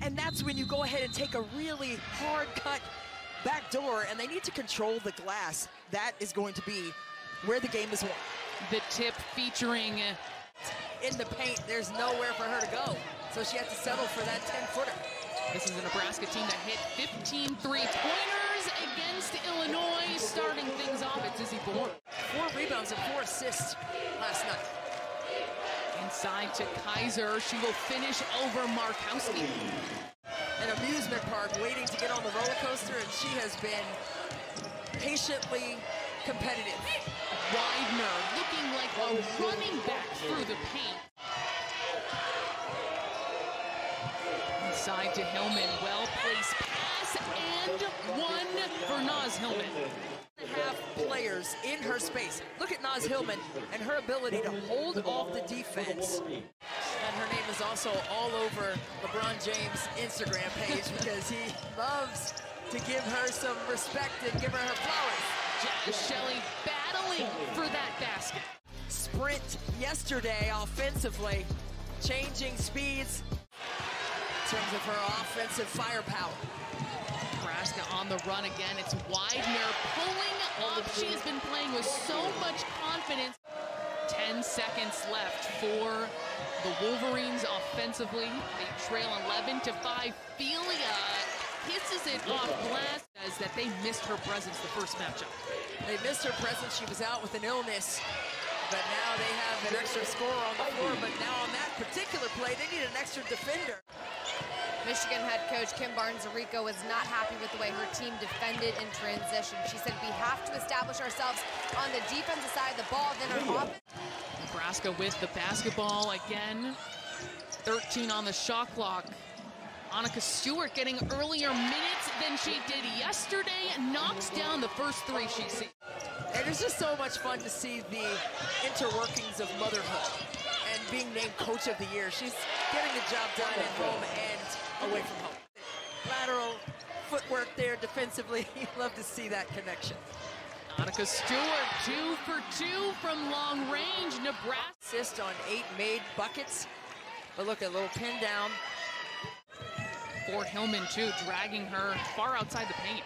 And that's when you go ahead and take a really hard cut back door, and they need to control the glass. That is going to be where the game is won. The tip featuring... in the paint, there's nowhere for her to go. So she had to settle for that 10-footer. This is the Nebraska team that hit 15 three-pointers against Illinois. Starting things off at Izzy Bourne. 4 rebounds and 4 assists last night. Inside to Kaiser. She will finish over Markowski. An amusement park waiting to get on the roller coaster, and she has been patiently competitive. Widener looking like a running back through the paint. Inside to Hillman. Well-placed pass and one for Naz Hillman. Half players in her space. Look at Naz Hillman and her ability to hold off the defense. And her name is also all over LeBron James' Instagram page because he loves to give her some respect and give her her flowers. Jaz Shelley battling for that basket. Sprint yesterday offensively, changing speeds in terms of her offensive firepower. Nebraska on the run again. It's Widener pulling up. She has been playing with so much confidence. 10 seconds left for the Wolverines offensively. They trail 11-5. Felia kisses it off glass. Says that they missed her presence the first matchup. They missed her presence. She was out with an illness. But now they have an extra scorer on the floor. But now on that particular play, they need an extra defender. Michigan head coach Kim Barnes-Rico was not happy with the way her team defended in transition. She said, we have to establish ourselves on the defensive side of the ball, then our offense. Nebraska with the basketball again. 13 on the shot clock. Annika Stewart getting earlier minutes than she did yesterday. Knocks down the first three she sees. And it's just so much fun to see the interworkings of motherhood. And being named Coach of the Year, she's getting the job done at home and away from home. Lateral footwork there defensively. You love to see that connection. Annika Stewart 2 for 2 from long range. Nebraska assist on 8 made buckets. But look, a little pin down. For Hillman too, dragging her far outside the paint.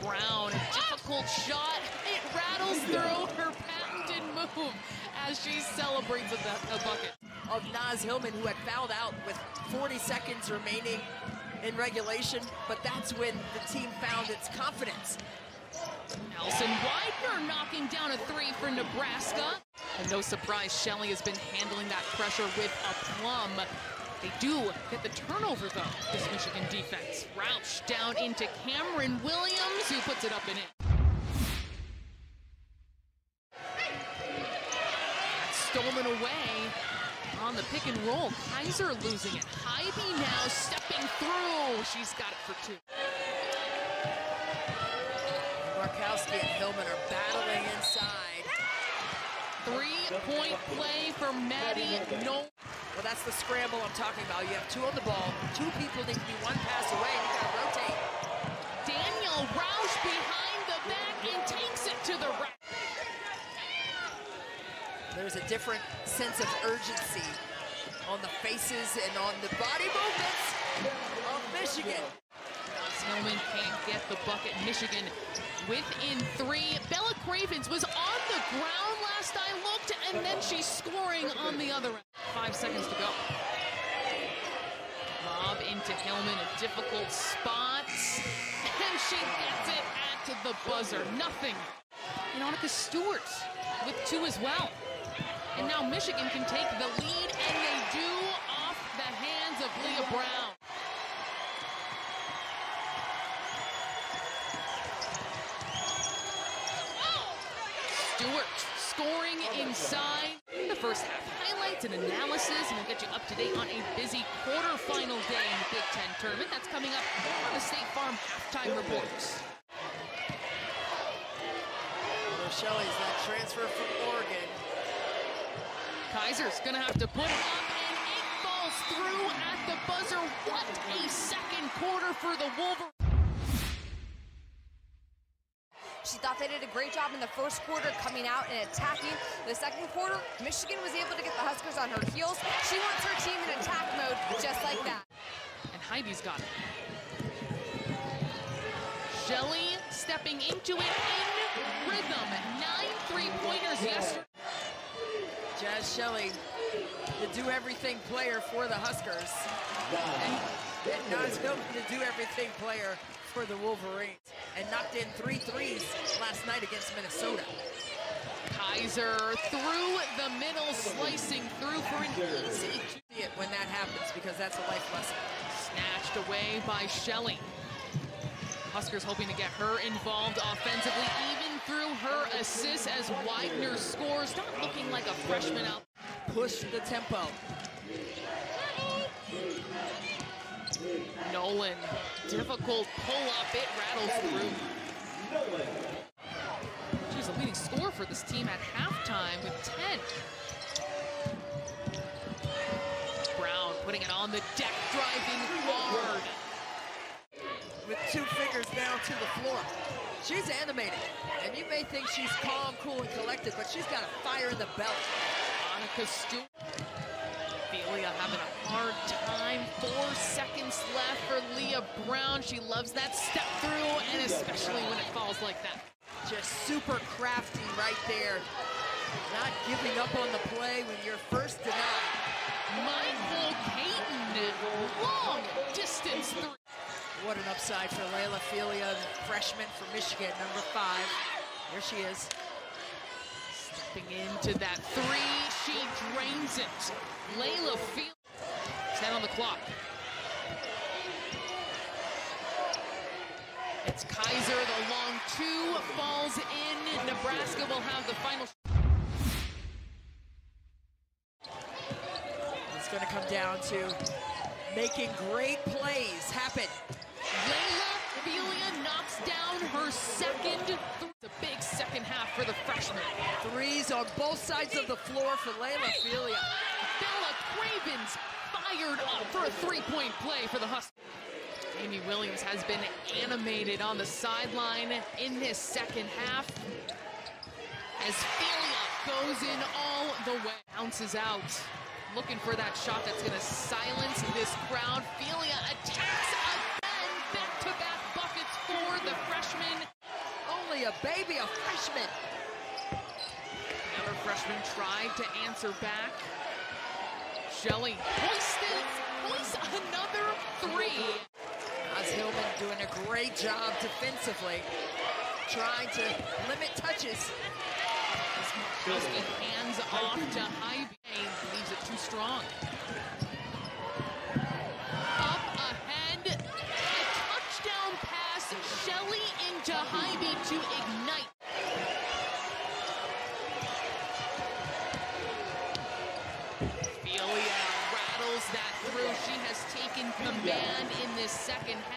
Brown, a difficult shot. It rattles through her patented move. As she celebrates with a bucket. Of Naz Hillman, who had fouled out with 40 seconds remaining in regulation, but that's when the team found its confidence. Nelson Widener knocking down a 3 for Nebraska. And no surprise, Shelley has been handling that pressure with aplomb. They do get the turnover, though, this Michigan defense. Roush down into Cameron Williams, who puts it up and in. Stolen away on the pick and roll. Kaiser losing it. Ivey now stepping through. She's got it for 2. Markowski and Hillman are battling inside. 3-point play for Maddie. No. Well, that's the scramble I'm talking about. You have 2 on the ball. 2 people need to be 1 pass away. You got to rotate. Daniel Roush behind the back and takes it to the rack. There's a different sense of urgency on the faces and on the body movements of Michigan. Hillman can't get the bucket. Michigan within 3. Bella Cravens was on the ground last I looked, and then she's scoring on the other end. 5 seconds to go. Lob into Hillman, a difficult spot, and she gets it at the buzzer. Nothing. And Annika Stewart with 2 as well. And now Michigan can take the lead, and they do off the hands of Leah Brown. Stewart scoring inside. The first half highlights and analysis, and we'll get you up to date on a busy quarterfinal day in the Big Ten tournament. That's coming up on the State Farm Halftime Reports. Shelley's that transfer from Oregon. Kaiser's gonna have to put it up, and it falls through at the buzzer. What a second quarter for the Wolverines. She thought they did a great job in the first quarter, coming out and attacking. The second quarter, Michigan was able to get the Huskers on her heels. She wants her team in attack mode, just like that. and Ivey's got it. Shelley stepping into it in rhythm. 9 3-pointers yesterday. Jaz Shelley, the do-everything player for the Huskers. And Naz Hillman, the do-everything player for the Wolverines. And knocked in 3 threes last night against Minnesota. Kaiser through the middle, slicing through for an easy two. When that happens, because that's a life lesson. Snatched away by Shelley. Huskers hoping to get her involved offensively, even through her assists as Widener scores. Not looking like a freshman out. Push the tempo. Nolan, difficult pull-up, it rattles through. She's the leading scorer for this team at halftime with 10. Brown putting it on the deck, driving hard. With 2 fingers down to the floor. She's animated, and you may think she's calm, cool, and collected, but she's got a fire in the belly. Monica Stewart. Ophelia having a hard time. 4 seconds left for Leah Brown. She loves that step through, and especially when it falls like that. Just super crafty right there. Not giving up on the play when you're first denied. Michaela Kaiton, long distance three. What an upside for Layla Felia, the freshman from Michigan, number 5. There she is. Stepping into that three, she drains it. Layla Felia, 10 on the clock. It's Kaiser, the long two falls in. Nebraska will have the final. It's gonna come down to making great plays happen. Layla Felia knocks down her second. The big second half for the freshman. Threes on both sides of the floor for Layla Felia. Bella Cravens fired up for a three-point play for the Huskers. Amy Williams has been animated on the sideline in this second half. As Felia goes in all the way, bounces out. Looking for that shot that's going to silence this crowd. Felia attacks again. Back-to-back buckets for the freshman. Only a baby, a freshman. Another freshman tried to answer back. Shelley hoists another three. Naz Hillman doing a great job defensively, trying to limit touches. Markowski hands off to Ivey. Leaves it too strong. Up ahead, a touchdown pass. Shelley into Ivey to ignite. Felia rattles that through. She has taken command in this second half.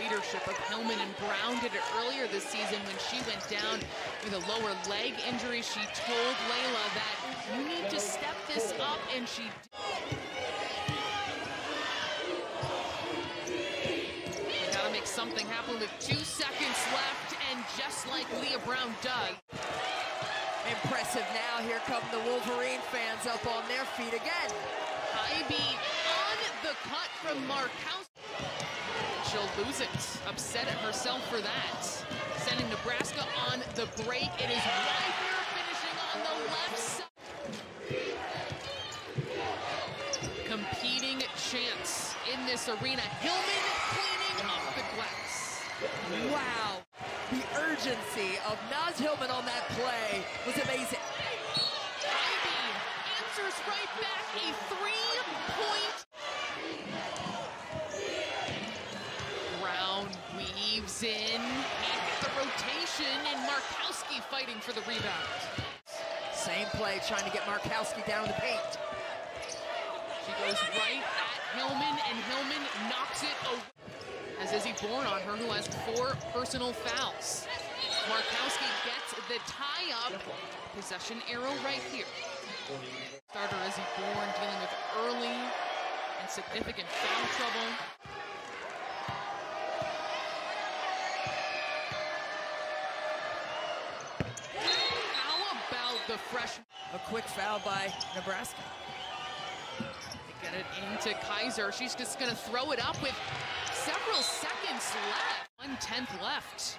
Leadership of Hillman and Brown did it earlier this season when she went down with a lower leg injury. She told Layla that you need to step this up, and she did. Gotta make something happen with 2 seconds left, and just like Leah Brown does. Impressive now. Here come the Wolverine fans up on their feet again. Ivey on the cut from Mark House. She'll lose it, upset at herself for that. Sending Nebraska on the break. It is Widener finishing on the left side. Competing chance in this arena. Hillman cleaning off the glass. Wow, the urgency of Naz Hillman on that play was amazing. Ivey answers right back, a three-point. Weaves in at the rotation, and Markowski fighting for the rebound. Same play, trying to get Markowski down the paint. She goes right at Hillman, and Hillman knocks it over. As Izzy Bourne on her, who has 4 personal fouls. Markowski gets the tie-up. Possession arrow right here. Starter Izzy Bourne dealing with early and significant foul trouble. A quick foul by Nebraska. They get it into Kaiser. She's just going to throw it up with several seconds left. 1/10 left.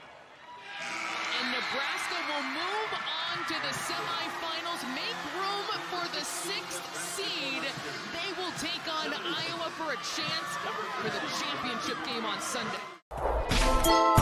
And Nebraska will move on to the semifinals, make room for the 6th seed. They will take on Iowa for a chance for the championship game on Sunday.